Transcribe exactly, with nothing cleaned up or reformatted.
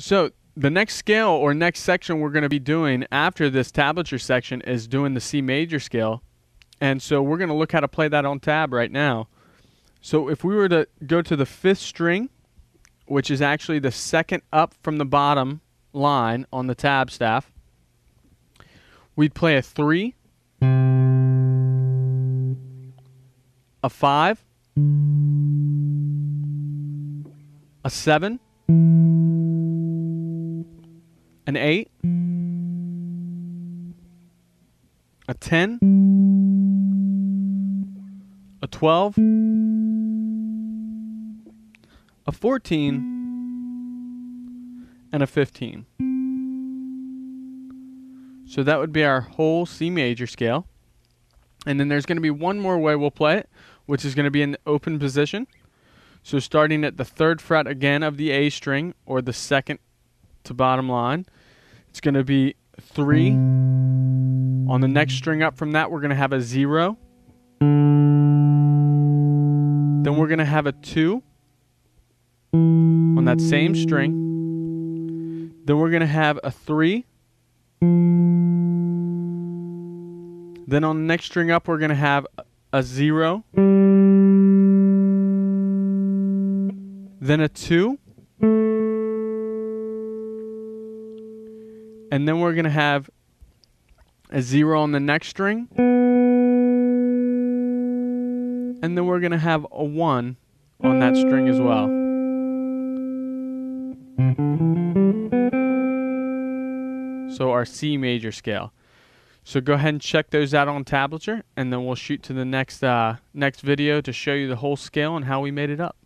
So the next scale or next section we're going to be doing after this tablature section is doing the C major scale. And so we're going to look how to play that on tab right now. So if we were to go to the fifth string, which is actually the second up from the bottom line on the tab staff, we'd play a three, a five, a seven, an eight, a ten, a twelve, a fourteen, and a fifteen. So that would be our whole C major scale. And then there's going to be one more way we'll play it, which is going to be in the open position. So starting at the third fret again of the A string, or the second to bottom line, it's going to be three. On the next string up from that, we're going to have a zero. Then we're going to have a two on that same string. Then we're going to have a three. Then on the next string up, we're going to have a zero. Then a two. And then we're going to have a zero on the next string. And then we're going to have a one on that string as well. So our C major scale. So go ahead and check those out on tablature, and then we'll shoot to the next, uh, next video to show you the whole scale and how we made it up.